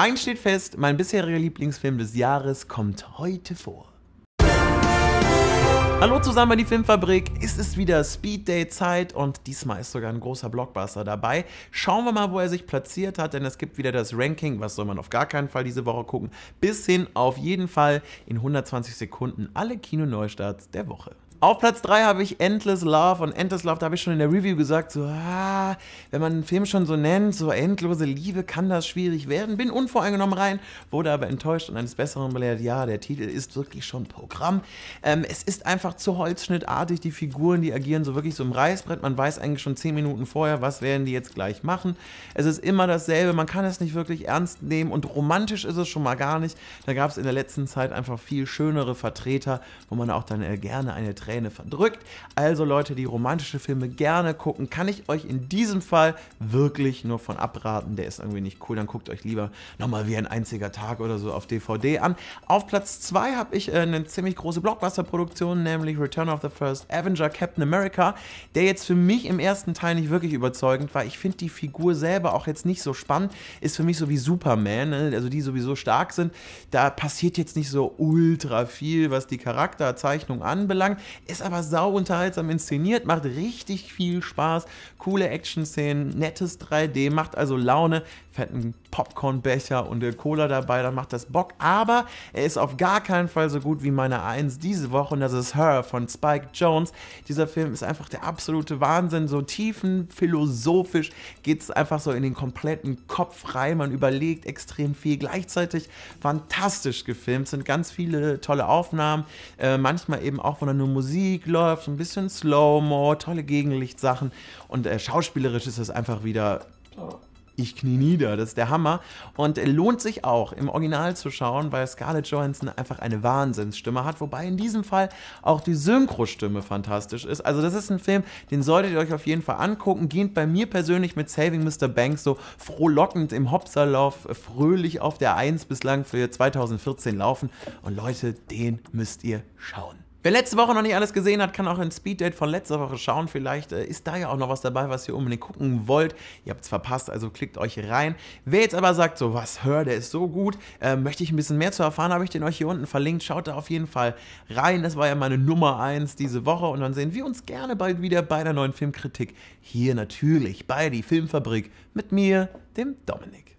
Eins steht fest, mein bisheriger Lieblingsfilm des Jahres kommt heute vor. Hallo zusammen bei die Filmfabrik, es ist wieder Speed-Day-Zeit und diesmal ist sogar ein großer Blockbuster dabei. Schauen wir mal, wo er sich platziert hat, denn es gibt wieder das Ranking, was soll man auf gar keinen Fall diese Woche gucken, bis hin auf jeden Fall in 120 Sekunden alle Kino-Neustarts der Woche. Auf Platz 3 habe ich Endless Love und Endless Love, da habe ich schon in der Review gesagt, so, wenn man einen Film schon so nennt, so endlose Liebe, kann das schwierig werden. Bin unvoreingenommen rein, wurde aber enttäuscht und eines Besseren belehrt. Ja, der Titel ist wirklich schon Programm. Es ist einfach zu holzschnittartig, die Figuren, die agieren so wirklich so im Reißbrett. Man weiß eigentlich schon 10 Minuten vorher, was werden die jetzt gleich machen. Es ist immer dasselbe, man kann es nicht wirklich ernst nehmen und romantisch ist es schon mal gar nicht. Da gab es in der letzten Zeit einfach viel schönere Vertreter, wo man auch dann gerne eine Träne verdrückt. Also Leute, die romantische Filme gerne gucken, kann ich euch in diesem Fall wirklich nur von abraten. Der ist irgendwie nicht cool, dann guckt euch lieber nochmal Wie ein einziger Tag oder so auf DVD an. Auf Platz 2 habe ich eine ziemlich große Blockbuster-Produktion, nämlich Return of the First Avenger, Captain America, der jetzt für mich im ersten Teil nicht wirklich überzeugend war. Ich finde die Figur selber auch jetzt nicht so spannend, ist für mich so wie Superman, ne? Also die sowieso stark sind. Da passiert jetzt nicht so ultra viel, was die Charakterzeichnung anbelangt. Ist aber sau unterhaltsam inszeniert, macht richtig viel Spaß, coole Action-Szenen, nettes 3D, macht also Laune, fetten Popcornbecher und Cola dabei, dann macht das Bock. Aber er ist auf gar keinen Fall so gut wie meine 1 diese Woche und das ist Her von Spike Jones. Dieser Film ist einfach der absolute Wahnsinn, so tiefenphilosophisch geht es einfach so in den kompletten Kopf rein, man überlegt extrem viel, gleichzeitig fantastisch gefilmt, sind ganz viele tolle Aufnahmen, manchmal eben auch von der Nummer Musik läuft, so ein bisschen Slow-Mo, tolle Gegenlichtsachen und schauspielerisch ist das einfach wieder, ich knie nieder, das ist der Hammer und lohnt sich auch im Original zu schauen, weil Scarlett Johansson einfach eine Wahnsinnsstimme hat, wobei in diesem Fall auch die Synchrostimme fantastisch ist. Also das ist ein Film, den solltet ihr euch auf jeden Fall angucken, geht bei mir persönlich mit Saving Mr. Banks so frohlockend im Hopserlauf fröhlich auf der 1 bislang für 2014 laufen und Leute, den müsst ihr schauen. Wer letzte Woche noch nicht alles gesehen hat, kann auch ein Speeddate von letzter Woche schauen. Vielleicht ist da ja auch noch was dabei, was ihr unbedingt gucken wollt. Ihr habt es verpasst, also klickt euch rein. Wer jetzt aber sagt, so was, hör, der ist so gut, möchte ich ein bisschen mehr zu erfahren, habe ich den euch hier unten verlinkt. Schaut da auf jeden Fall rein. Das war ja meine Nummer 1 diese Woche. Und dann sehen wir uns gerne bald wieder bei der neuen Filmkritik. Hier natürlich bei die Filmfabrik mit mir, dem Dominik.